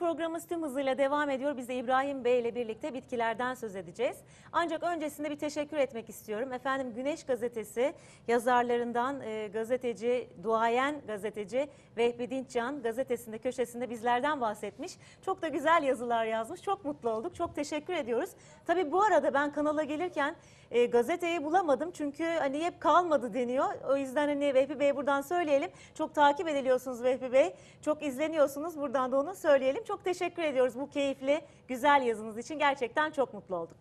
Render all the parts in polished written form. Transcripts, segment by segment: programımız tüm hızıyla devam ediyor. Biz de İbrahim Bey ile birlikte bitkilerden söz edeceğiz. Ancak öncesinde bir teşekkür etmek istiyorum. Efendim, Güneş Gazetesi yazarlarından gazeteci, duayen gazeteci Vehbi Dinçcan gazetesinde, köşesinde bizlerden bahsetmiş. Çok da güzel yazılar yazmış. Çok mutlu olduk. Çok teşekkür ediyoruz. Tabii bu arada ben kanala gelirken gazeteyi bulamadım. Çünkü hani hep kalmadı deniyor. O yüzden hani Vehbi Bey, buradan söyleyelim. Çok takip ediliyorsunuz Vehbi Bey. Çok izleniyorsunuz. Buradan da onu söyleyelim. Çok teşekkür ediyoruz bu keyifli, güzel yazınız için. Gerçekten çok mutlu olduk.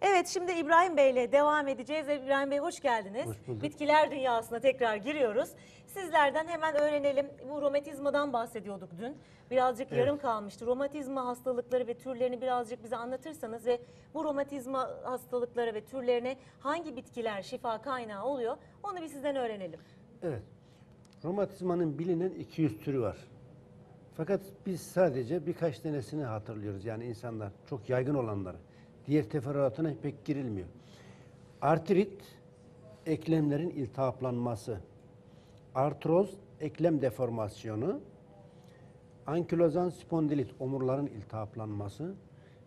Evet, şimdi İbrahim Bey'le devam edeceğiz. İbrahim Bey, hoş geldiniz. Hoş bulduk. Bitkiler dünyasına tekrar giriyoruz. Sizlerden hemen öğrenelim. Bu romatizmadan bahsediyorduk dün. Birazcık yarım kalmıştı. Romatizma hastalıkları ve türlerini birazcık bize anlatırsanız ve bu romatizma hastalıkları ve türlerine hangi bitkiler şifa kaynağı oluyor, onu bir sizden öğrenelim. Evet. Romatizmanın bilinen 200 türü var. Fakat biz sadece birkaç tanesini hatırlıyoruz. Yani insanlar çok yaygın olanları. Diğer teferruatına pek girilmiyor. Artrit, eklemlerin iltihaplanması. Artroz, eklem deformasyonu. Ankilozan spondilit, omurların iltihaplanması.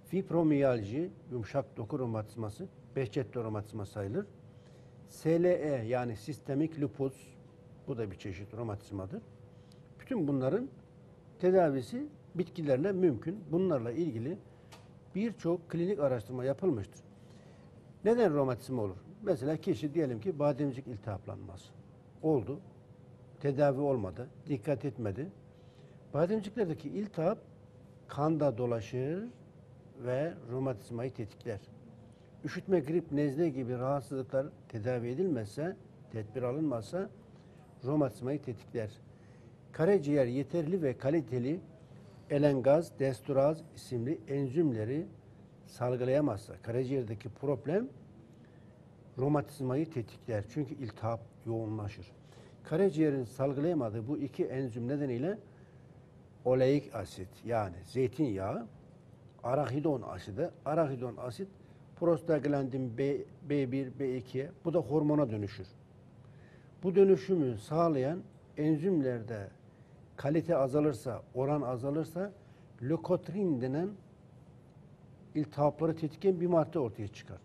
Fibromiyalji, yumuşak doku romatizması, Behçet'te romatizma sayılır. SLE, yani sistemik lupus, bu da bir çeşit romatizmadır. Bütün bunların tedavisi bitkilerle mümkün. Bunlarla ilgili birçok klinik araştırma yapılmıştır. Neden romatizma olur? Mesela kişi diyelim ki bademcik iltihaplanması oldu. Tedavi olmadı, dikkat etmedi. Bademciklerdeki iltihap kanda dolaşır ve romatizmayı tetikler. Üşütme, grip, nezle gibi rahatsızlıklar tedavi edilmezse, tedbir alınmazsa romatizmayı tetikler. Karaciğer yeterli ve kaliteli elengaz, desturaz isimli enzimleri salgılayamazsa, karaciğerdeki problem romatizmayı tetikler. Çünkü iltihap yoğunlaşır. Karaciğerin salgılayamadığı bu iki enzim nedeniyle oleik asit, yani zeytinyağı, arahidon asidi, arahidon asit prostaglandin B1, B2'ye, bu da hormona dönüşür. Bu dönüşümü sağlayan enzimlerde kalite azalırsa, oran azalırsa lökotrin denen iltihapları tetikleyen bir madde ortaya çıkar.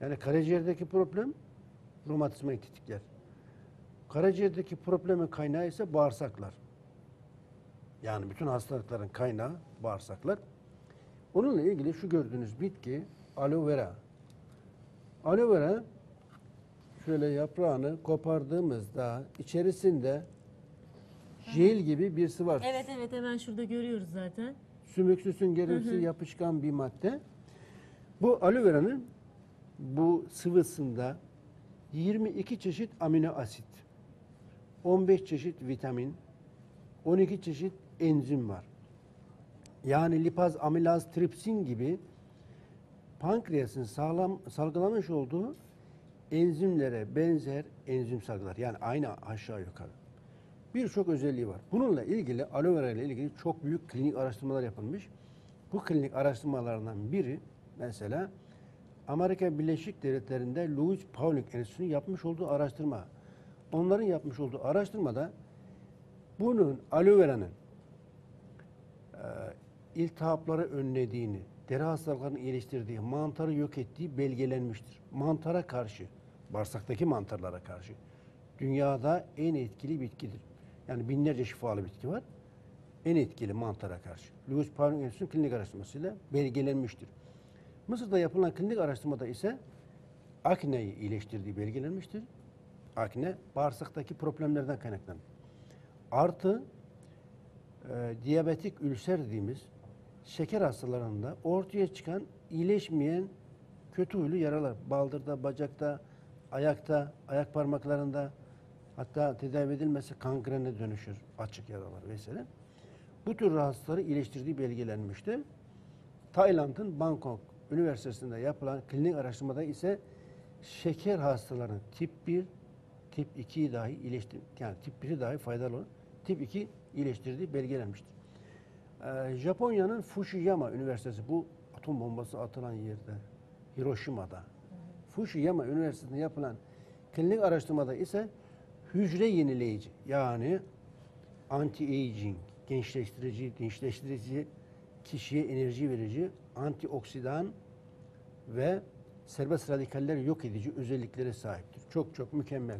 Yani karaciğerdeki problem romatizmayı tetikler. Karaciğerdeki problemin kaynağı ise bağırsaklar. Yani bütün hastalıkların kaynağı bağırsaklar. Onunla ilgili şu gördüğünüz bitki aloe vera. Aloe vera, şöyle yaprağını kopardığımızda içerisinde jel gibi bir sıvı var. Evet evet, hemen şurada görüyoruz zaten. Sümüksü, süngerimsi, yapışkan bir madde. Bu aloe vera'nın bu sıvısında 22 çeşit amino asit, 15 çeşit vitamin, 12 çeşit enzim var. Yani lipaz, amilaz, tripsin gibi pankreasın salgılamış olduğu enzimlere benzer enzim salgılar. Yani aynı aşağı yukarı. Birçok özelliği var. Bununla ilgili, aloe vera ile ilgili çok büyük klinik araştırmalar yapılmış. Bu klinik araştırmalardan biri mesela Amerika Birleşik Devletleri'nde Louis Pauling Enstitüsü'nün yapmış olduğu araştırma. Onların yapmış olduğu araştırmada bunun, aloe vera'nın iltihapları önlediğini, deri hastalıklarını iyileştirdiği, mantarı yok ettiği belgelenmiştir. Mantara karşı, bağırsaktaki mantarlara karşı dünyada en etkili bitkidir. Yani binlerce şifalı bitki var. En etkili mantara karşı. Louis Pauling Enstitüsü'nün klinik araştırmasıyla belgelenmiştir. Mısır'da yapılan klinik araştırmada ise akneyi iyileştirdiği belgelenmiştir. Akne, bağırsaktaki problemlerden kaynaklanır. Artı diyabetik ülser dediğimiz şeker hastalarında ortaya çıkan iyileşmeyen kötü huylu yaralar. Baldırda, bacakta, ayakta, ayak parmaklarında, hatta tedavi edilmezse kangrene dönüşür, açık yaralar vesaire. Bu tür rahatsızları iyileştirdiği belgelenmişti. Tayland'ın Bangkok Üniversitesi'nde yapılan klinik araştırmada ise şeker hastalarının tip 1, tip 2'yi dahi iyileştirdi. Yani tip 1'i dahi faydalı olan tip 2 iyileştirdiği belgelenmiştir. Japonya'nın Fujiyama Üniversitesi, bu atom bombası atılan yerde, Hiroşima'da. Fujiyama Üniversitesi'nde yapılan klinik araştırmada ise hücre yenileyici, yani anti-aging, gençleştirici kişiye enerji verici, antioksidan ve serbest radikalleri yok edici özelliklere sahiptir. Çok çok mükemmel.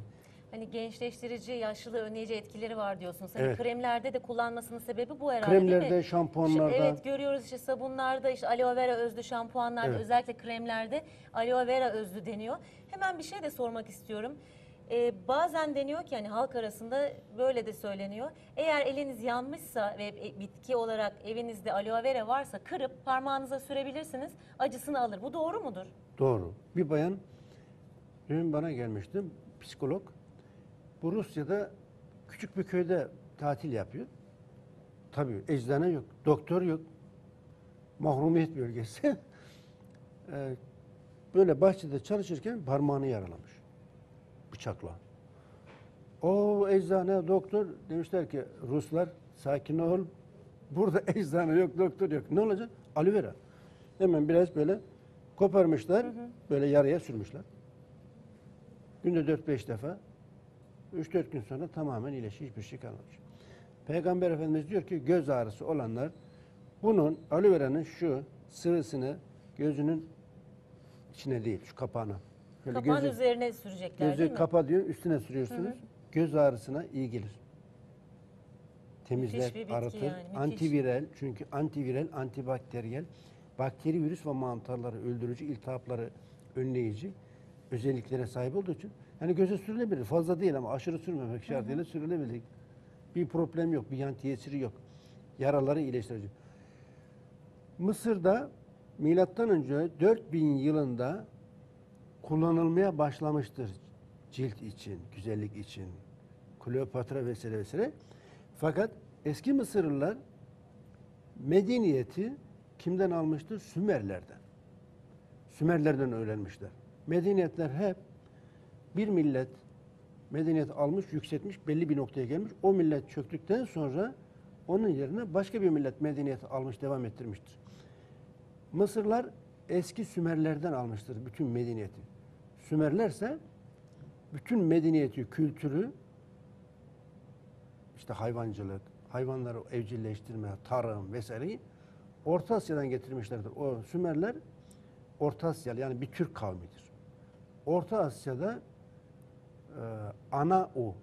Hani gençleştirici, yaşlılığı önleyici etkileri var diyorsunuz. Hani evet. Kremlerde de kullanmasının sebebi bu herhalde. Kremlerde, şampuanlarda. Şimdi evet görüyoruz işte sabunlarda, işte aloe vera özlü şampuanlarda, evet. Özellikle kremlerde aloe vera özlü deniyor. Hemen bir şey de sormak istiyorum. Bazen deniyor ki hani halk arasında böyle de söyleniyor. Eğer eliniz yanmışsa ve bitki olarak evinizde aloe vera varsa kırıp parmağınıza sürebilirsiniz. Acısını alır. Bu doğru mudur? Doğru. Bir bayan dün bana gelmişti, psikolog. Bu Rusya'da küçük bir köyde tatil yapıyor. Tabii eczane yok, doktor yok. Mahrumiyet bölgesi. Böyle bahçede çalışırken parmağını yaralamış. Bıçakla. O eczane, doktor demişler ki Ruslar sakin ol. Burada eczane yok, doktor yok. Ne olacak? Aloe vera. Hemen biraz böyle koparmışlar, hı hı. Böyle yaraya sürmüşler. Günde 4-5 defa. 3-4 gün sonra tamamen iyileşmiş, hiçbir şey kalmamış. Peygamber Efendimiz diyor ki göz ağrısı olanlar bunun aloe vera'nın şu sıvısını gözünün içine değil, şu kapağına. Böyle kapağın gözü, üzerine sürecekler gözü, değil mi? Kapa diyor, üstüne sürüyorsunuz. Hı hı. Göz ağrısına iyi gelir. Temizler, arıtır. Yani, antiviral, çünkü antiviral, antibakteriyel, bakteri, virüs ve mantarları öldürücü, iltihapları önleyici özelliklere sahip olduğu için yani göze sürülebilir. Fazla değil ama aşırı sürmemek şartıyla sürülebilir. Bir problem yok, bir yan tesiri yok. Yaraları iyileştirici. Mısır'da milattan önce 4000 yılında kullanılmaya başlamıştır cilt için, güzellik için. Kleopatra vesaire vesaire. Fakat eski Mısırlılar medeniyeti kimden almıştır? Sümerlerden. Sümerlerden öğrenmişler. Medeniyetler hep bir millet medeniyet almış, yükseltmiş, belli bir noktaya gelmiş. O millet çöktükten sonra onun yerine başka bir millet medeniyeti almış, devam ettirmiştir. Mısırlar eski Sümerlerden almıştır bütün medeniyeti. Sümerlerse bütün medeniyeti, kültürü, işte hayvancılık, hayvanları evcilleştirme, tarım vesaireyi Orta Asya'dan getirmişlerdir. O Sümerler Orta Asyalı, yani bir Türk kavmidir. Orta Asya'da Anau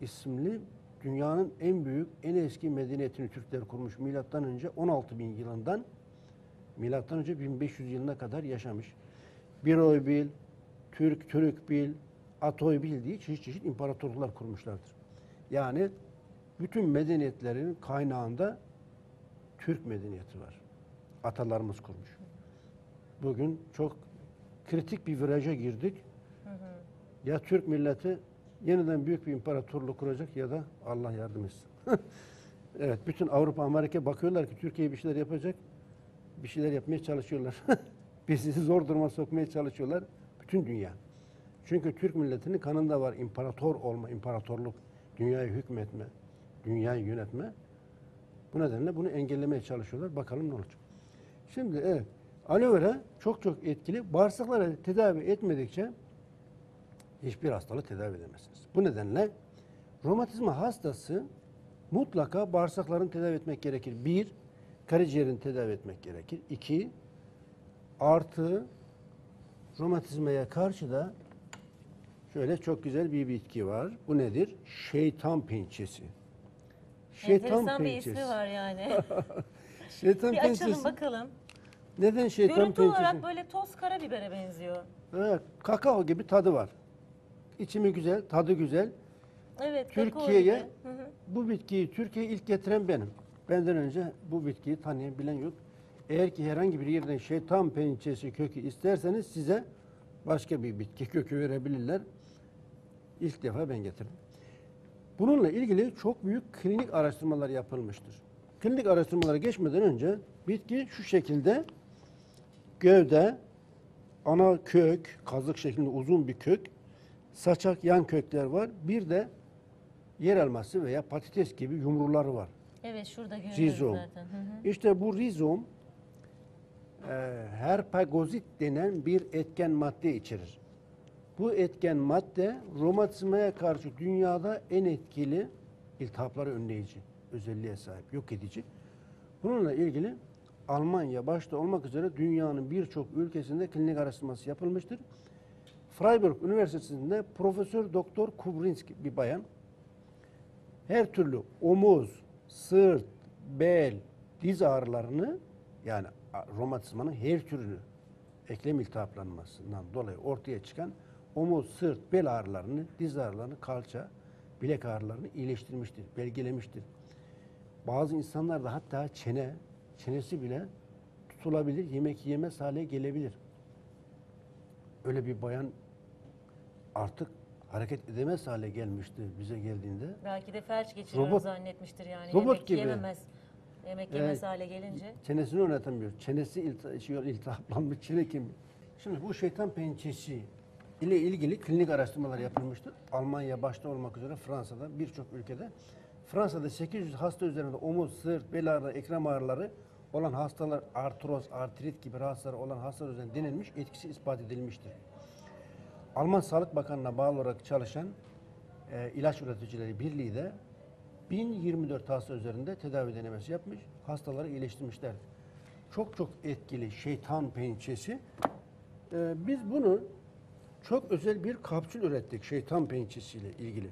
isimli dünyanın en büyük, en eski medeniyetini Türkler kurmuş. Milattan önce 16.000 yılından milattan önce 1500 yılına kadar yaşamış. Biroybil, Türkbil, Atoybil diye çeşit çeşit imparatorluklar kurmuşlardır. Yani bütün medeniyetlerin kaynağında Türk medeniyeti var. Atalarımız kurmuş. Bugün çok kritik bir viraja girdik. Hı hı. Ya Türk milleti yeniden büyük bir imparatorluk kuracak ya da Allah yardım etsin. Evet, bütün Avrupa, Amerika bakıyorlar ki Türkiye bir şeyler yapacak. Bir şeyler yapmaya çalışıyorlar. Bizi zor duruma sokmaya çalışıyorlar. Bütün dünya. Çünkü Türk milletinin kanında var imparator olma, imparatorluk, dünyayı hükmetme, dünyayı yönetme. Bu nedenle bunu engellemeye çalışıyorlar. Bakalım ne olacak. Şimdi evet, aloe vera çok çok etkili. Bağırsakları tedavi etmedikçe hiçbir hastalığı tedavi edemezsiniz. Bu nedenle romatizma hastası mutlaka bağırsaklarını tedavi etmek gerekir. Bir, karaciğerini tedavi etmek gerekir. İki, artı romatizmaya karşı da şöyle çok güzel bir bitki var. Bu nedir? Şeytan pençesi. Enteresan bir ismi var yani. Şeytan pençesi. Bir açalım bakalım. Neden şeytan pençesi? Görüntü olarak böyle toz karabibere benziyor. Evet, kakao gibi tadı var. İçimi güzel, tadı güzel. Evet, Türkiye'ye bu bitkiyi Türkiye'ye ilk getiren benim. Benden önce bu bitkiyi tanıyan, bilen yok. Eğer ki herhangi bir yerden şeytan pençesi kökü isterseniz size başka bir bitki kökü verebilirler. İlk defa ben getirdim. Bununla ilgili çok büyük klinik araştırmalar yapılmıştır. Klinik araştırmalara geçmeden önce bitki şu şekilde gövde, ana kök, kazık şeklinde uzun bir kök, saçak yan kökler var. Bir de yer elması veya patates gibi yumruları var. Evet, şurada görüyoruz rizom. Zaten. Hı hı. İşte bu rizom herpagozit denen bir etken madde içerir. Bu etken madde romatizmaya karşı dünyada en etkili iltihapları önleyici özelliğe sahip, yok edici. Bununla ilgili Almanya başta olmak üzere dünyanın birçok ülkesinde klinik araştırması yapılmıştır. Freiburg Üniversitesi'nde Profesör Doktor Kubrinsk bir bayan. Her türlü omuz, sırt, bel, diz ağrılarını yani romatizmanın her türünü eklem iltihaplanmasından dolayı ortaya çıkan omuz, sırt, bel ağrılarını, diz ağrılarını, kalça, bilek ağrılarını iyileştirmiştir, belgelemiştir. Bazı insanlar da hatta çenesi bile tutulabilir, yemek yemez hale gelebilir. Öyle bir bayan artık hareket edemez hale gelmişti bize geldiğinde. Belki de felç geçiriyor zannetmiştir yani. Robot yemek gibi. Yemek yemez hale gelince. Çenesini oynatamıyor. Çenesi iltihaplanmış, çene kemiği. Şimdi bu şeytan pençesi ile ilgili klinik araştırmalar yapılmıştır. Almanya başta olmak üzere Fransa'da birçok ülkede. Fransa'da 800 hasta üzerinde omuz, sırt, bel ağrıları, eklem ağrıları olan hastalar, artroz, artrit gibi rahatsızları olan hastalar üzerinde denilmiş, etkisi ispat edilmiştir. Alman Sağlık Bakanlığı'na bağlı olarak çalışan ilaç üreticileri birliği de 1024 hasta üzerinde tedavi denemesi yapmış, hastaları iyileştirmişlerdi. Çok çok etkili şeytan pençesi. Biz bunu çok özel bir kapsül ürettik şeytan pençesiyle ilgili.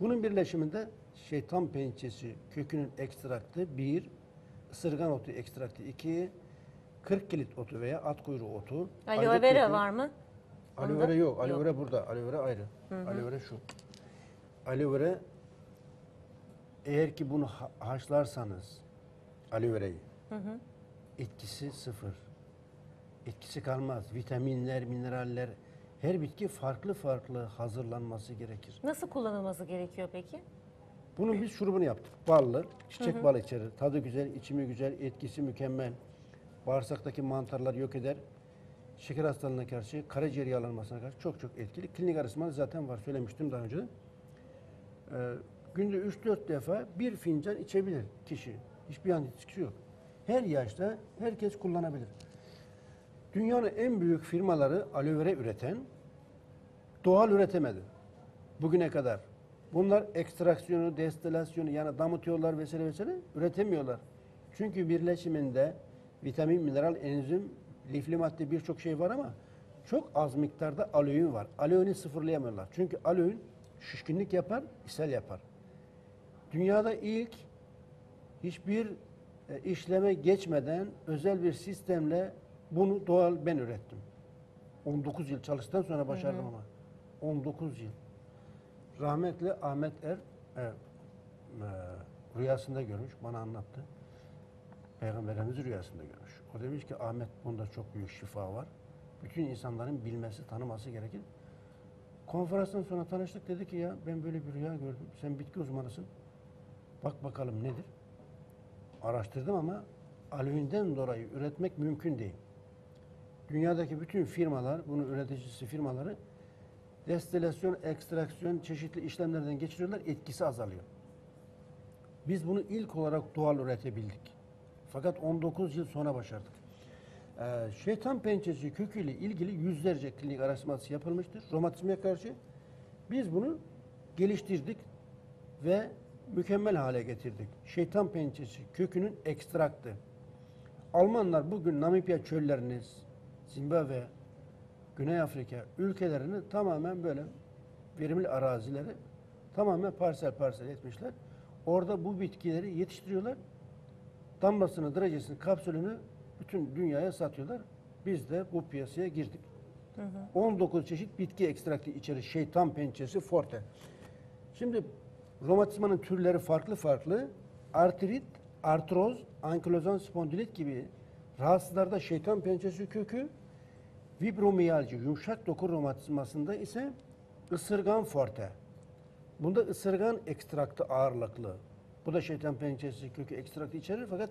Bunun birleşiminde şeytan pençesi kökünün ekstraktı 1, ısırgan otu ekstraktı 2, 40 kilit otu veya at kuyruğu otu. Aloe vera var mı? Aloe vera yok. Aloe vera burada. Aloe vera ayrı. Hı hı. Aloe vera şu. Aloe vera eğer ki bunu haşlarsanız aloe verayı etkisi sıfır. Etkisi kalmaz. Vitaminler, mineraller her bitki farklı farklı hazırlanması gerekir. Nasıl kullanılması gerekiyor peki? Bunun biz şurubunu yaptık. Ballı, çiçek balı içerir. Tadı güzel, içimi güzel, etkisi mükemmel. Bağırsaktaki mantarlar yok eder. Şeker hastalığına karşı, karaciğer yağlanmasına karşı çok çok etkili. Klinik araştırmaları zaten var, söylemiştim daha önce de. Günde 3-4 defa bir fincan içebilir kişi. Hiçbir yan etkisi yok. Her yaşta herkes kullanabilir. Dünyanın en büyük firmaları aloe vera üreten, doğal üretemedi bugüne kadar. Bunlar ekstraksiyonu, destilasyonu yani damıtıyorlar vesaire vesaire üretemiyorlar. Çünkü birleşiminde vitamin, mineral, enzim, lifli madde birçok şey var ama çok az miktarda aloein var. Aloeini sıfırlayamıyorlar. Çünkü aloein şişkinlik yapar, ishal yapar. Dünyada ilk hiçbir işleme geçmeden özel bir sistemle bunu doğal ben ürettim. 19 yıl çalıştıktan sonra başardım ama. 19 yıl. Rahmetli Ahmet Er rüyasında görmüş, bana anlattı. Peygamberimiz rüyasında görmüş. O demiş ki Ahmet bunda çok büyük şifa var. Bütün insanların bilmesi, tanıması gerekir. Konferanstan sonra tanıştık, dedi ki ya ben böyle bir rüya gördüm. Sen bitki uzmanısın. Bak bakalım nedir? Araştırdım ama aloeinden dolayı üretmek mümkün değil. Dünyadaki bütün firmalar, bunun üreticisi firmaları destilasyon, ekstraksiyon, çeşitli işlemlerden geçiriyorlar, etkisi azalıyor. Biz bunu ilk olarak doğal üretebildik. Fakat 19 yıl sonra başardık. Şeytan pençesi köküyle ilgili yüzlerce klinik araştırması yapılmıştır. Romatizmaya karşı biz bunu geliştirdik ve mükemmel hale getirdik. Şeytan pençesi kökünün ekstraktı. Almanlar bugün Namibya çöllerini, Zimbabve, Güney Afrika ülkelerini tamamen böyle verimli arazileri tamamen parsel parsel etmişler. Orada bu bitkileri yetiştiriyorlar. Damlasını, derecesini, kapsülünü bütün dünyaya satıyorlar. Biz de bu piyasaya girdik. 19 çeşit bitki ekstraktı içerir. Şeytan pençesi forte. Şimdi romatizmanın türleri farklı farklı. Artrit, artroz, ankilozan spondilit gibi rahatsızlarda şeytan pençesi kökü, fibromiyalji, yumuşak doku romatizmasında ise ısırgan forte. Bunda ısırgan ekstraktı ağırlıklı. Bu da şeytan pençesi kökü ekstraktı içerir fakat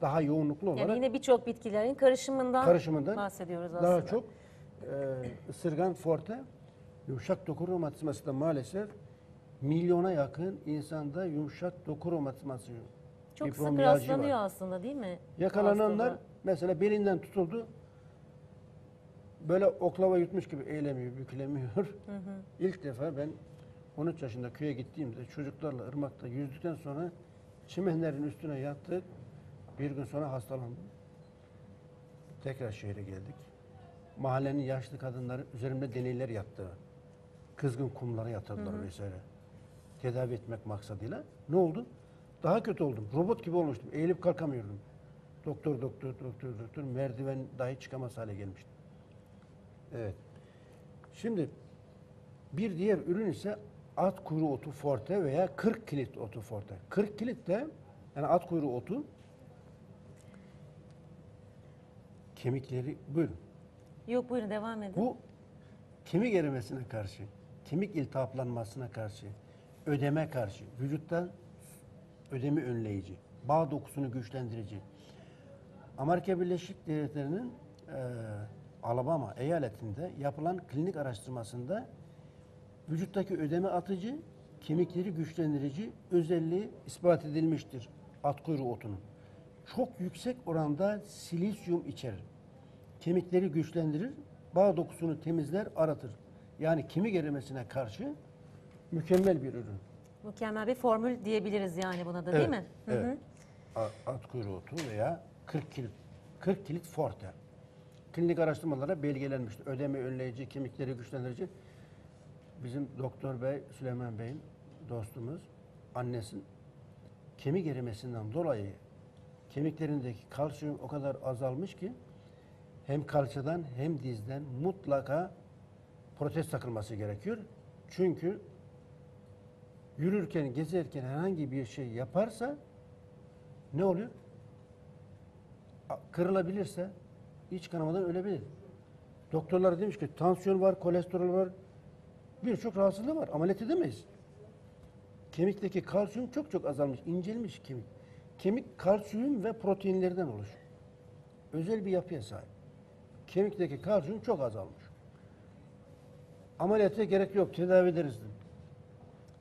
daha yoğunluklu olarak. Yani yine birçok bitkilerin karışımından bahsediyoruz aslında. Daha çok ısırgan forte, yumuşak doku romatizması da maalesef milyona yakın insanda yumuşak doku romatizması. Çok sık rastlanıyor aslında değil mi? Yakalananlar mesela belinden tutuldu. Böyle oklava yutmuş gibi eğilemiyor, bükülemiyor. İlk defa ben 13 yaşında köye gittiğimde çocuklarla ırmakta yüzdükten sonra çimenlerin üstüne yattık. Bir gün sonra hastalandım. Tekrar şehre geldik. Mahallenin yaşlı kadınları üzerimde deneyler yaptı. Kızgın kumlara yatırdılar, hı-hı, vesaire. Tedavi etmek maksadıyla. Ne oldu? Daha kötü oldum. Robot gibi olmuştum. Eğilip kalkamıyordum. Doktor, merdiven dahi çıkamaz hale gelmiştim. Evet. Şimdi bir diğer ürün ise at kuyruğu otu forte veya 40 kilit otu forte. 40 kilit de yani at kuyruğu otu kemikleri... Buyurun. Yok, buyurun devam edin. Bu kemik erimesine karşı, kemik iltihaplanmasına karşı, ödeme karşı, vücutta ödemi önleyici, bağ dokusunu güçlendirici. Amerika Birleşik Devletleri'nin Alabama eyaletinde yapılan klinik araştırmasında vücuttaki ödeme atıcı, kemikleri güçlendirici özelliği ispat edilmiştir at kuyruğu otunun. Çok yüksek oranda silisyum içerir. Kemikleri güçlendirir, bağ dokusunu temizler, aratır. Yani kemik erimesine karşı mükemmel bir ürün. Mükemmel bir formül diyebiliriz yani buna da, evet, değil mi? Evet. Hı-hı. At kuyruğu otu veya 40 kilit forte. Klinik araştırmalara belgelenmiştir. Ödemi önleyici, kemikleri güçlendirici. Bizim Doktor Bey, Süleyman Bey'in dostumuz, annesinin kemik erimesinden dolayı kemiklerindeki kalsiyum o kadar azalmış ki hem kalçadan hem dizden mutlaka protez takılması gerekiyor. Çünkü yürürken, gezerken herhangi bir şey yaparsa ne oluyor? Kırılabilirse iç kanamadan ölebilir. Doktorlar demiş ki tansiyon var, kolesterol var, birçok rahatsızlığı var. Ameliyat edemeyiz. Kemikteki kalsiyum çok çok azalmış, incelmiş kemik. Kemik kalsiyum ve proteinlerden oluşur. Özel bir yapıya sahip. Kemikteki kalsiyum çok azalmış. Ameliyata gerek yok, tedavi ederiz.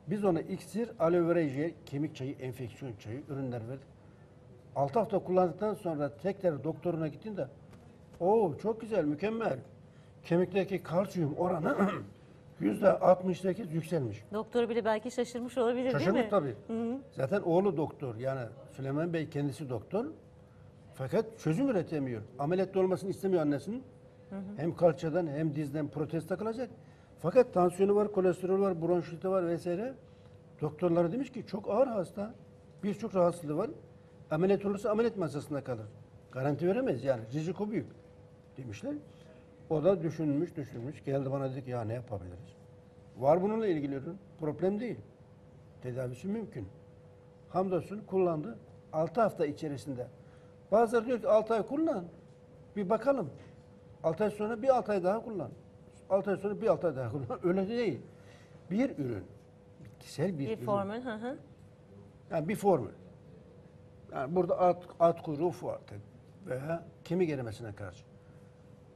Biz ona iksir, aloe vera jeli, kemik çayı, enfeksiyon çayı, ürünler verdik. 6 hafta kullandıktan sonra tekrar doktoruna gittiğinde, ooo çok güzel, mükemmel. Kemikteki kalsiyum oranı %68 yükselmiş. Doktor bile belki şaşırmış olabilir, şaşırmış değil mi? Şaşırmış tabii. Hı-hı. Zaten oğlu doktor, yani Süleyman Bey kendisi doktor. Fakat çözüm üretemiyor. Ameliyatta olmasını istemiyor annesinin. Hı-hı. Hem kalçadan hem dizden protez takılacak. Fakat tansiyonu var, kolesterol var, bronşiti var vesaire. Doktorlar demiş ki çok ağır hasta, birçok rahatsızlığı var. Ameliyat olursa ameliyat masasında kalır. Garanti veremeyiz yani, risiko büyük demişler. O da düşünmüş, geldi bana dedi ki ya ne yapabiliriz? Var bununla ilgili ürün, problem değil. Tedavisi mümkün. Hamdolsun kullandı 6 hafta içerisinde. Bazıları diyor ki 6 ay kullan, bir bakalım. 6 ay sonra bir 6 ay daha kullan. 6 ay sonra bir 6 ay daha kullan. Öyle değil. Bir ürün, bitkisel bir ürün. Formül, hı hı. Yani bir formül. Yani burada at kuyruğu forte veya kemik erimesine karşı.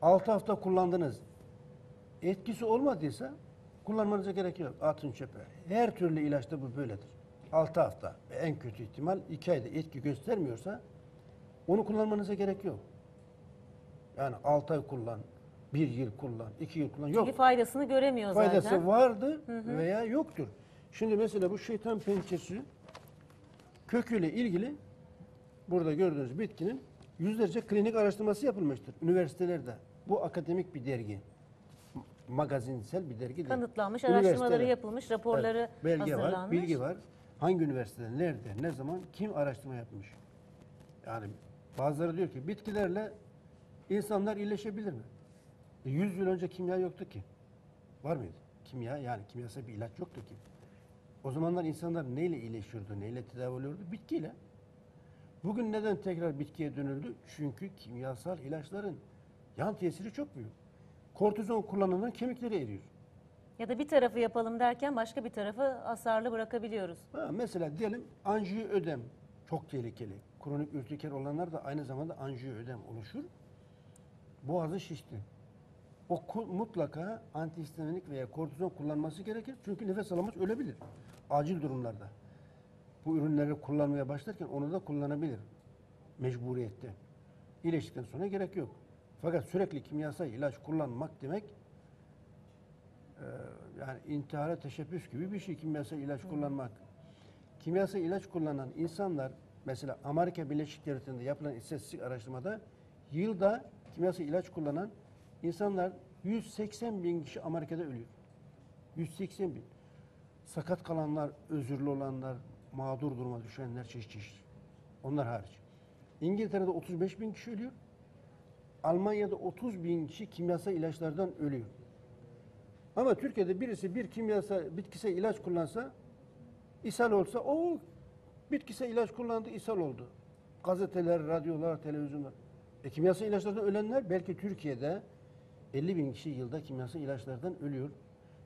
6 hafta kullandınız. Etkisi olmadıysa kullanmanıza gerek yok. Atın çöpe. Her türlü ilaçta bu böyledir. 6 hafta ve en kötü ihtimal 2 ayda etki göstermiyorsa onu kullanmanıza gerek yok. Yani 6 ay kullan, 1 yıl kullan, 2 yıl kullan. Yok. Çünkü faydasını göremiyor faydası zaten. Faydası vardı, hı hı, veya yoktur. Şimdi mesela bu şeytan pençesi köküyle ilgili burada gördüğünüz bitkinin yüzlerce klinik araştırması yapılmıştır üniversitelerde. Bu akademik bir dergi. Magazinsel bir dergi. Kanıtlanmış, araştırmaları yapılmış, raporları, evet, belge hazırlanmış. Var, bilgi var. Hangi üniversitede, nerede, ne zaman, kim araştırma yapmış? Yani bazıları diyor ki bitkilerle insanlar iyileşebilir mi? 100 yıl önce kimya yoktu ki. Var mıydı? Kimya, yani kimyasal bir ilaç yoktu ki. O zamanlar insanlar neyle iyileşiyordu, neyle tedavi oluyordu? Bitkiyle. Bugün neden tekrar bitkiye dönüldü? Çünkü kimyasal ilaçların yan tesiri çok büyük. Kortizon kullanılan kemikleri eriyor. Ya da bir tarafı yapalım derken başka bir tarafı hasarlı bırakabiliyoruz. Ha, mesela diyelim anjiyoödem çok tehlikeli. Kronik ürtiker olanlar da aynı zamanda anjiyoödem oluşur. Boğazı şişti. O mutlaka antihistaminik veya kortizon kullanması gerekir. Çünkü nefes alamaz, ölebilir. Acil durumlarda. Bu ürünleri kullanmaya başlarken onu da kullanabilir. Mecburiyette. İyileştikten sonra gerek yok. Fakat sürekli kimyasal ilaç kullanmak demek yani intihara teşebbüs gibi bir şey kimyasal ilaç kullanmak. Kimyasal ilaç kullanan insanlar mesela Amerika Birleşik Devletleri'nde yapılan istatistik araştırmada yılda kimyasal ilaç kullanan insanlar 180 bin kişi Amerika'da ölüyor. 180 bin. Sakat kalanlar, özürlü olanlar, mağdur duruma düşenler çeşit. Onlar hariç. İngiltere'de 35 bin kişi ölüyor. Almanya'da 30 bin kişi kimyasal ilaçlardan ölüyor. Ama Türkiye'de birisi bir kimyasal, bitkisel ilaç kullansa, ishal olsa, o bitkisel ilaç kullandı, ishal oldu. Gazeteler, radyolar, televizyonlar. Kimyasal ilaçlardan ölenler belki Türkiye'de 50 bin kişi yılda kimyasal ilaçlardan ölüyor.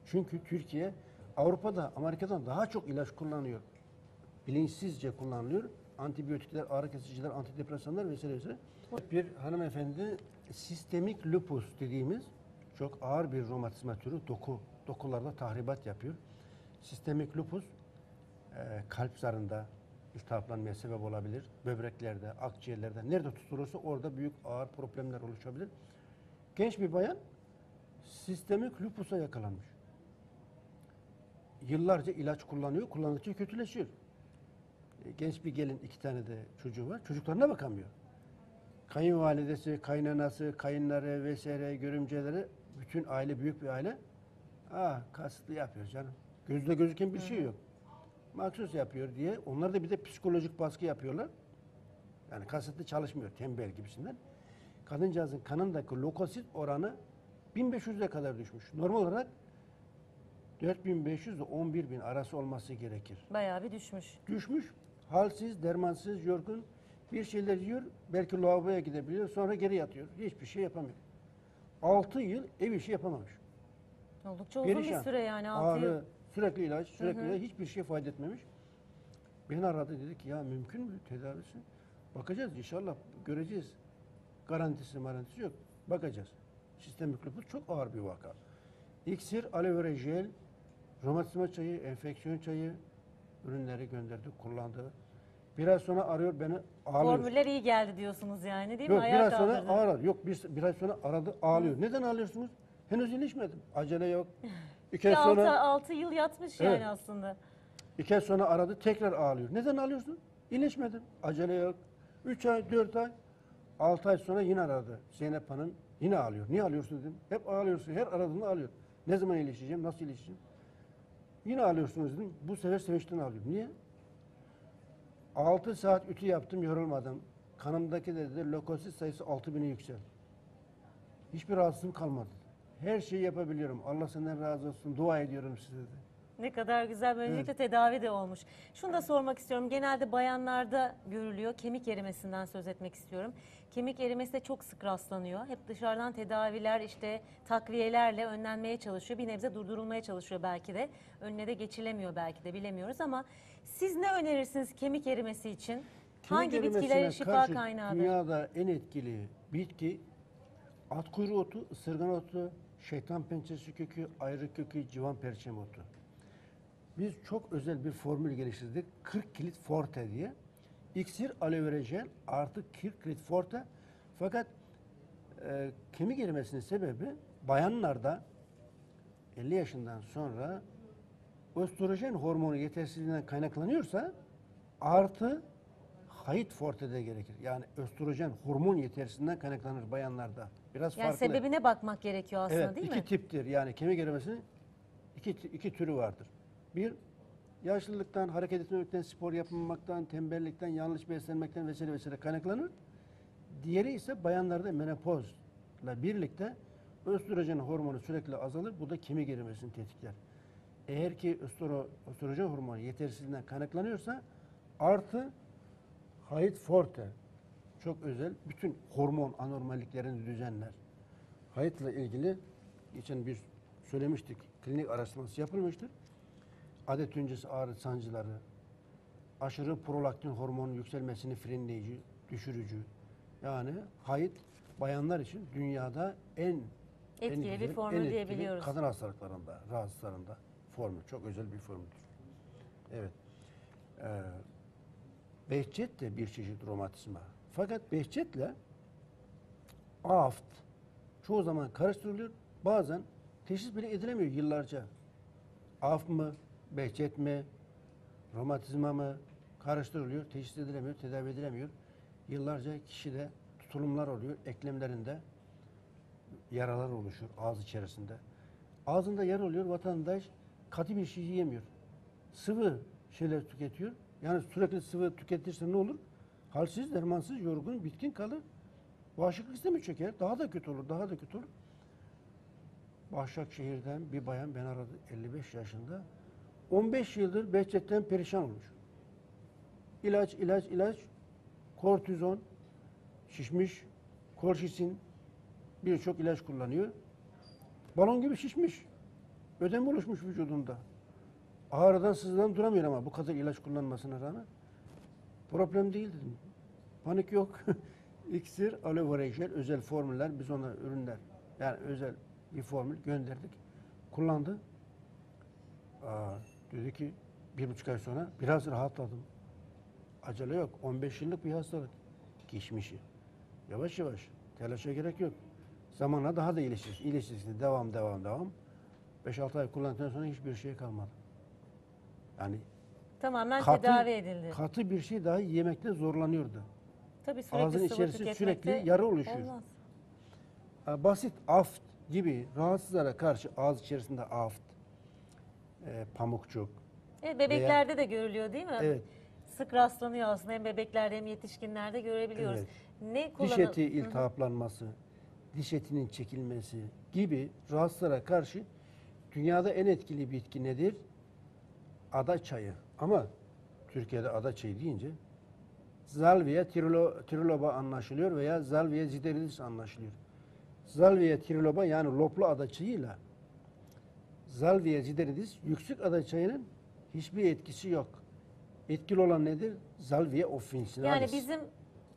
Çünkü Türkiye Avrupa'da, Amerika'dan daha çok ilaç kullanıyor. Bilinçsizce kullanılıyor. Antibiyotikler, ağrı kesiciler, antidepresanlar vesaire. Bir hanımefendi sistemik lupus dediğimiz çok ağır bir romatizma türü, dokularda tahribat yapıyor. Sistemik lupus kalp zarında iltihaplanmaya sebep olabilir. Böbreklerde, akciğerlerde, nerede tutulursa orada büyük ağır problemler oluşabilir. Genç bir bayan sistemik lupusa yakalanmış. Yıllarca ilaç kullanıyor, kullandıkça kötüleşiyor. Genç bir gelin, 2 tane de çocuğu var. Çocuklarına bakamıyor. Kayınvalidesi, kaynanası, kayınları vesaire, görümceleri, bütün aile büyük bir aile. Kasıtlı yapıyor canım. Gözle gözüken bir şey yok. Maksus yapıyor diye. Onlar da bir de psikolojik baskı yapıyorlar. Yani kasıtlı çalışmıyor, tembel gibisinden. Kadıncağızın kanındaki lokosit oranı 1500'e kadar düşmüş. Normal olarak 4500 ile 11000 arası olması gerekir. Bayağı bir düşmüş. Düşmüş. Halsiz, dermansız, yorgun. Bir şeyler yiyor, belki lavaboya gidebiliyor, sonra geri yatıyor. Hiçbir şey yapamıyor. 6 yıl ev işi yapamamış. Oldukça uzun bir süre yani. 6 yıl. Sürekli ilaç, sürekli ilaç, hiçbir şey fayda etmemiş. Beni aradı, dedi ki ya mümkün mü tedavisi? Bakacağız inşallah, göreceğiz. Garantisi marantisi yok, bakacağız. Sistemik lupus çok ağır bir vaka. İksir, aloe vera jel, romatizma çayı, enfeksiyon çayı ürünleri gönderdi, kullandı. Biraz sonra arıyor beni, ağlıyor. Formüller iyi geldi diyorsunuz yani değil mi? Yok, biraz sonra ağladı. Yok, biraz sonra aradı, ağlıyor. Hı. Neden ağlıyorsunuz? Henüz ilişmedim. Acele yok. 2 ay sonra... 6 yıl yatmış evet, yani aslında. 2 ay sonra aradı, tekrar ağlıyor. Neden ağlıyorsun? İlişmedim. Acele yok. 3 ay, 4 ay, 6 ay sonra yine aradı. Zeynep Hanım yine ağlıyor. Niye ağlıyorsun dedim. Hep ağlıyorsun. Her aradığında ağlıyor. Ne zaman ilişeceğim? Nasıl ilişeceğim? Yine ağlıyorsunuz dedim. Bu sefer sevinçten ağlıyor. Niye? 6 saat ütü yaptım, yorulmadım. Kanımdaki dedi, lökosit sayısı 6000'e yükseldi. Hiçbir rahatsızlığım kalmadı. Her şeyi yapabiliyorum. Allah senden razı olsun. Dua ediyorum size de. Ne kadar güzel. Böylelikle tedavi de olmuş. Şunu da sormak istiyorum. Genelde bayanlarda görülüyor. Kemik erimesinden söz etmek istiyorum. Kemik erimesi de çok sık rastlanıyor. Hep dışarıdan tedaviler, işte takviyelerle önlenmeye çalışıyor. Bir nebze durdurulmaya çalışıyor belki de. Önüne de geçilemiyor belki de, bilemiyoruz ama siz ne önerirsiniz kemik erimesi için? Hangi bitkilerin şifa kaynağıdır? Dünyada en etkili bitki at kuyruğu otu, ısırgan otu, şeytan pençesi kökü, ayrık kökü, civan perçemi otu. Biz çok özel bir formül geliştirdik. 40 kilit forte diye. İksir, aloe vera jel artı 40 kilit forte. Fakat kemik erimesinin sebebi bayanlarda 50 yaşından sonra östrojen hormonu yetersizliğinden kaynaklanıyorsa artı hayıt forte de gerekir. Yani östrojen hormon yetersizliğinden kaynaklanır bayanlarda. Biraz yani farklı. Sebebine bakmak gerekiyor aslında, evet, değil mi? Evet, 2 tiptir. Yani kemik erimesinin 2 türü vardır. Bir, yaşlılıktan, hareket etmemekten, spor yapmamaktan, tembellikten, yanlış beslenmekten vesaire vesaire kaynaklanır. Diğeri ise bayanlarda menopozla birlikte östrojen hormonu sürekli azalır. Bu da kemik erimesini tetikler. Eğer ki östrojen hormonu yetersizliğinden kaynaklanıyorsa artı hayıt forte çok özel, bütün hormon anormalliklerini düzenler. Hayıtla ilgili geçen bir söylemiştik, klinik araştırması yapılmıştır. Adet öncesi ağrı sancıları, aşırı prolaktin hormonun yükselmesini frenleyici, düşürücü. Yani hayıt bayanlar için dünyada en etkili bir formül diyebiliyoruz. Kadın hastalıklarında, rahatsızlarında formül. Çok özel bir formüldür. Evet. Behçet de bir çeşit romatizma. Fakat behçetle aft çoğu zaman karıştırılıyor. Bazen teşhis bile edilemiyor yıllarca. Aft mı? Behçet mi, romatizma mı karıştırılıyor, teşhis edilemiyor, tedavi edilemiyor. Yıllarca kişi de tutulumlar oluyor. Eklemlerinde yaralar oluşuyor ağız içerisinde. Ağzında yer oluyor, vatandaş katı bir şey yiyemiyor. Sıvı şeyler tüketiyor. Yani sürekli sıvı tüketirse ne olur? Halsiz, dermansız, yorgun, bitkin kalır. Bağışıklık sistemi çöker. Daha da kötü olur, daha da kötü olur. Başakşehir'den bir bayan beni aradı, 55 yaşında. 15 yıldır Behçet'ten perişan olmuş. İlaç, ilaç, ilaç. Kortizon, şişmiş. Korşisin, birçok ilaç kullanıyor. Balon gibi şişmiş. Ödem oluşmuş vücudunda. Ağrıdan, sızdan duramıyor ama bu kadar ilaç kullanmasına rağmen. Problem değil dedim. Panik yok. İksir, aloe vera jel, özel formüller, biz ona ürünler, yani özel bir formül gönderdik. Kullandı. Dedi ki 1,5 ay sonra biraz rahatladım. Acele yok. 15 yıllık bir hastalık. Geçmişi. Yavaş yavaş. Telaşa gerek yok. Zamanla daha da iyileşir. İyileşirse devam. 5-6 ay kullandıktan sonra hiçbir şey kalmadı. Yani tamamen tedavi edildi. Katı bir şey dahi yemekte zorlanıyordu. Tabii sürekli ağzın içerisinde sürekli yara oluşuyor. Olmaz. Basit aft gibi rahatsızlara karşı ağız içerisinde aft, pamukçuk. Evet, bebeklerde de görülüyor değil mi? Evet. Sık rastlanıyor aslında, hem bebeklerde hem yetişkinlerde görebiliyoruz. Evet. Ne diş eti iltihaplanması, diş etinin çekilmesi gibi rahatsızlara karşı dünyada en etkili bitki nedir? Ada çayı. Ama Türkiye'de ada çayı deyince Salvia triloba anlaşılıyor veya Salvia sideritis anlaşılıyor. Salvia triloba yani loplu ada çayıyla Salvia sideritis yüksük ada çayının hiçbir etkisi yok. Etkili olan nedir? Salvia officinalis. Yani bizim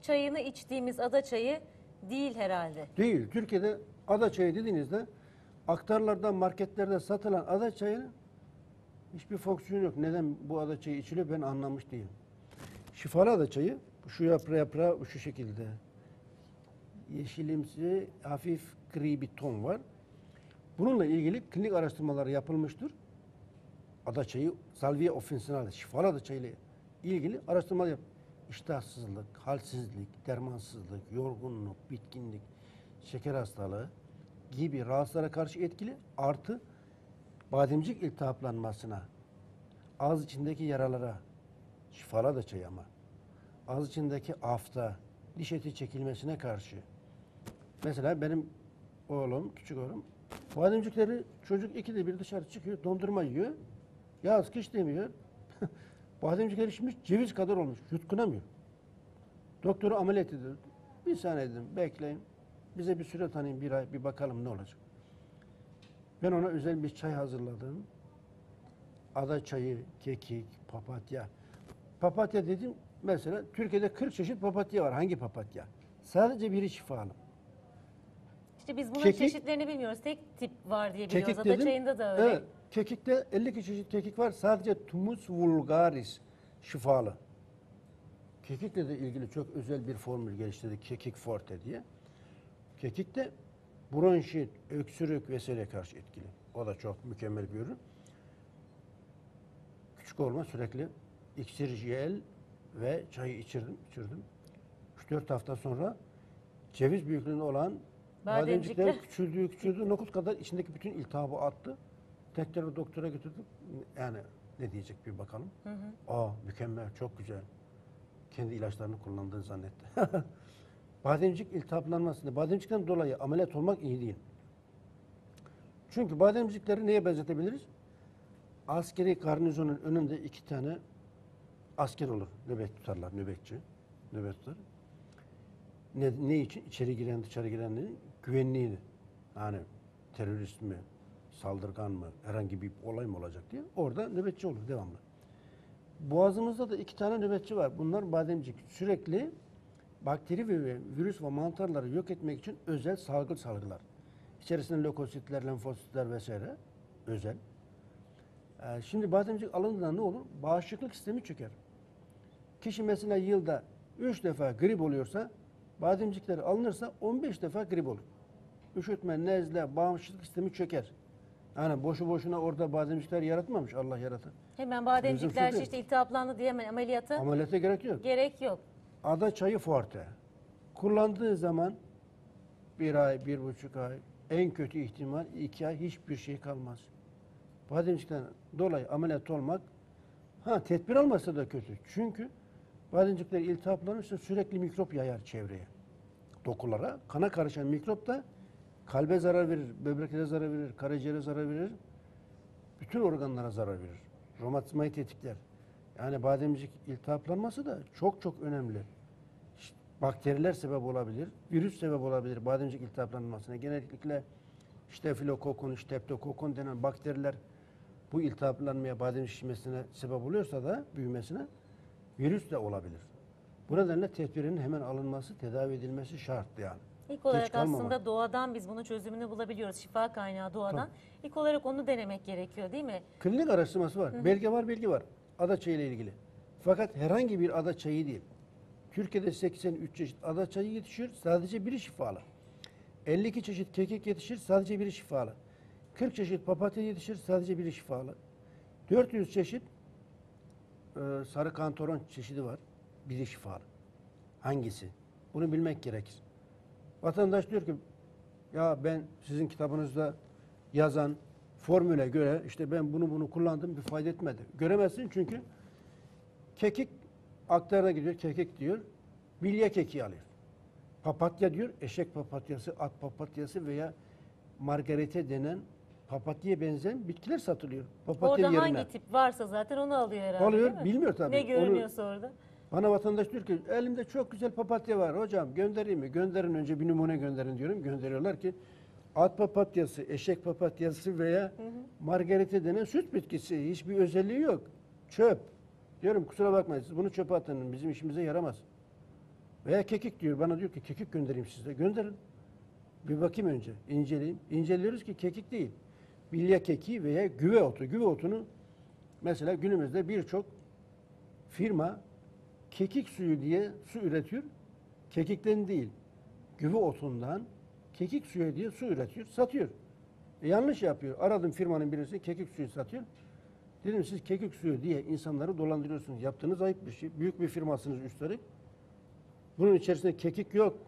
çayını içtiğimiz ada çayı değil herhalde. Değil. Türkiye'de ada çayı dediğinizde aktarlarda, marketlerde satılan ada çayının hiçbir fonksiyonu yok. Neden bu ada çayı içiliyor ben anlamış değilim. Şifalı ada çayı şu yaprağı şu şekilde. Yeşilimsi hafif gri bir ton var. Bununla ilgili klinik araştırmalar yapılmıştır. Ada çayı, Salvia officinalis, şifalı ada çayı ile ilgili araştırmalar yapılmıştır. İştahsızlık, halsizlik, dermansızlık, yorgunluk, bitkinlik, şeker hastalığı gibi rahatsızlara karşı etkili, artı bademcik iltihaplanmasına, ağız içindeki yaralara, şifalı ada çayı ama, ağız içindeki afta, diş eti çekilmesine karşı. Mesela benim oğlum, küçük oğlum, bademcikleri çocuk 2'de 1 dışarı çıkıyor, dondurma yiyor, yaz kış demiyor. Bademcikler şişmiş, ceviz kadar olmuş, yutkunamıyor. Doktoru ameliyat ediyor. Bir saniye dedim, bekleyin, bize bir süre tanıyın, bir ay, bir bakalım ne olacak. Ben ona özel bir çay hazırladım. Ada çayı, kekik, papatya. Papatya dedim, mesela Türkiye'de 40 çeşit papatya var. Hangi papatya? Sadece biri şifalı. İşte biz bunun çeşitlerini bilmiyoruz. Tek tip var diye biliyoruz. Ada çayında da öyle. Evet, kekikte 52 çeşit kekik var. Sadece Thymus vulgaris şifalı. Kekikle de ilgili çok özel bir formül geliştirdik. Kekik forte diye. Kekikte bronşit, öksürük vesaireye karşı etkili. O da çok mükemmel bir ürün. Küçük oğluma sürekli iksir jel ve çayı içirdim. 3-4 hafta sonra ceviz büyüklüğünde olan bademcikler küçüldü, nokut kadar içindeki bütün iltihabı attı. Tekrar doktora götürdük. Yani ne diyecek bir bakalım. Aa mükemmel, çok güzel. Kendi ilaçlarını kullandığını zannetti. Bademcik iltihaplanmasında, bademcikten dolayı ameliyat olmak iyi değil. Çünkü bademcikleri neye benzetebiliriz? Askeri garnizonun önünde 2 tane asker olur. Nöbet tutarlar, nöbetçi. Nöbet tutar. Ne için? İçeri giren, dışarı girenlerin güvenliğini. Yani terörist mi, saldırgan mı, herhangi bir olay mı olacak diye. Orada nöbetçi olur devamlı. Boğazımızda da 2 tane nöbetçi var. Bunlar bademcik. Sürekli bakteri ve virüs ve mantarları yok etmek için özel salgılar. İçerisinde lökositler, lenfositler vesaire özel. Şimdi bademcik alındığında ne olur? Bağışıklık sistemi çöker. Kişi mesela yılda 3 defa grip oluyorsa, bademcikler alınırsa 15 defa grip olur. Üşütme, nezle, bağışıklık sistemi çöker. Yani boşu boşuna orada bademcikler yaratmamış Allah yaratır. Hemen bademcikler şişti, iltihaplandı diye ameliyata gerek yok. Ada çayı forte. Kullandığı zaman bir ay, 1,5 ay, en kötü ihtimal 2 ay hiçbir şey kalmaz. Bademcikten dolayı ameliyat olmak, tedbir almasa da kötü. Çünkü bademcikler iltihaplanırsa sürekli mikrop yayar çevreye, dokulara. Kana karışan mikrop da kalbe zarar verir, böbreklere zarar verir, karaciğere zarar verir, bütün organlara zarar verir. Romatizmayı tetikler. Yani bademcik iltihaplanması da çok çok önemli. Bakteriler sebep olabilir, virüs sebep olabilir bademcik iltihaplanmasına. Genellikle stafilokokon, streptokokon denen bakteriler bu iltihaplanmaya, bademcik şişmesine sebep oluyorsa da, büyümesine, virüs de olabilir. Bu nedenle tedbirinin hemen alınması, tedavi edilmesi şart yani. İlk olarak aslında doğadan biz bunun çözümünü bulabiliyoruz. Şifa kaynağı doğadan. Tamam. İlk olarak onu denemek gerekiyor değil mi? Klinik araştırması var. Hı-hı. Belge var. Adaçayı ile ilgili. Fakat herhangi bir adaçayı değil. Türkiye'de 83 çeşit adaçayı yetişir, sadece biri şifalı. 52 çeşit kekik yetişir, sadece biri şifalı. 40 çeşit papatya yetişir, sadece biri şifalı. 400 çeşit sarı kantaron çeşidi var, biri şifalı. Hangisi? Bunu bilmek gerekir. Vatandaş diyor ki, ya ben sizin kitabınızda yazan formüle göre, işte ben bunu kullandım, bir fayda etmedi. Göremezsin çünkü kekik aktarına gidiyor, kekik diyor, bilye kekiği alıyor. Papatya diyor, eşek papatyası, at papatyası veya margarete denen papatyaya benzeyen bitkiler satılıyor. Papatya orada yerine. Hangi tip varsa zaten onu alıyor herhalde. Alıyor, bilmiyor tabii. Ne görünüyorsa orada. Bana vatandaş diyor ki, elimde çok güzel papatya var hocam, göndereyim mi? Gönderin, önce bir numune gönderin diyorum. Gönderiyorlar ki, at papatyası, eşek papatyası veya margarete denen süt bitkisi, hiçbir özelliği yok. Çöp. Diyorum kusura bakmayın, siz bunu çöpe atın, bizim işimize yaramaz. Veya kekik diyor, bana diyor ki kekik göndereyim size. Gönderin. Bir bakayım önce, inceleyeyim. İnceliyoruz ki kekik değil. Bilye kekiği veya güve otu. Güve otunu mesela günümüzde birçok firma kekik suyu diye su üretiyor. Kekikten değil, güve otundan kekik suyu diye su üretiyor, satıyor. Yanlış yapıyor. Aradım firmanın birisi, kekik suyu satıyor. Dedim siz kekik suyu diye insanları dolandırıyorsunuz. Yaptığınız ayıp bir şey. Büyük bir firmasınız üstelik. Bunun içerisinde kekik yok.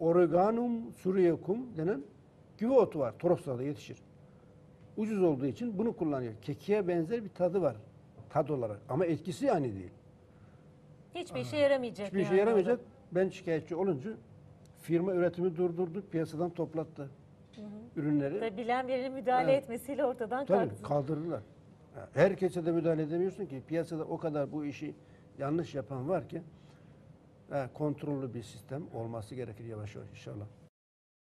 Organum suriokum denen güve otu var. Toroslarda yetişir. Ucuz olduğu için bunu kullanıyor. Kekiğe benzer bir tadı var. Tad olarak. Ama etkisi yani değil. Hiçbir işe yaramayacak. Hiçbir işe yaramayacak. Ben şikayetçi olunca firma üretimi durdurdu. Piyasadan toplattı. Ürünleri. Ve bilen birinin müdahale etmesiyle ortadan kalktı. Kaldırdılar. Herkese de müdahale edemiyorsun ki. Piyasada o kadar bu işi yanlış yapan var ki kontrollü bir sistem olması gerekir yavaş yavaş inşallah.